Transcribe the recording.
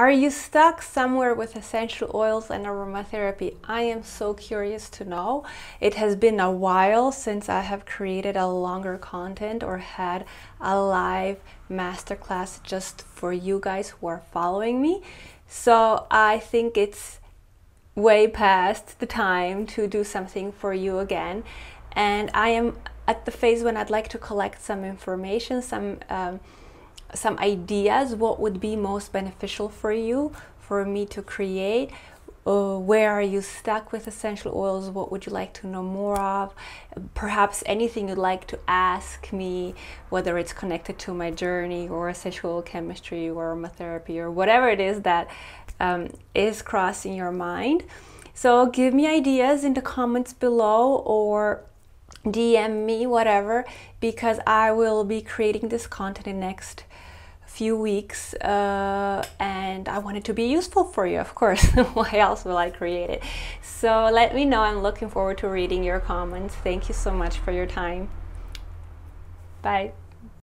Are you stuck somewhere with essential oils and aromatherapy? I am so curious to know. It has been a while since I have created a longer content or had a live masterclass just for you guys who are following me. So I think it's way past the time to do something for you again. And I am at the phase when I'd like to collect some information, some ideas, what would be most beneficial for you, for me to create. Where are you stuck with essential oils? What would you like to know more of? Perhaps anything you'd like to ask me, whether it's connected to my journey or essential oil chemistry or aromatherapy or whatever it is that is crossing your mind. So give me ideas in the comments below or DM me, whatever, because I will be creating this content in the next few weeks and I want it to be useful for you, of course. Why else will I create it? So let me know. I'm looking forward to reading your comments. Thank you so much for your time. Bye.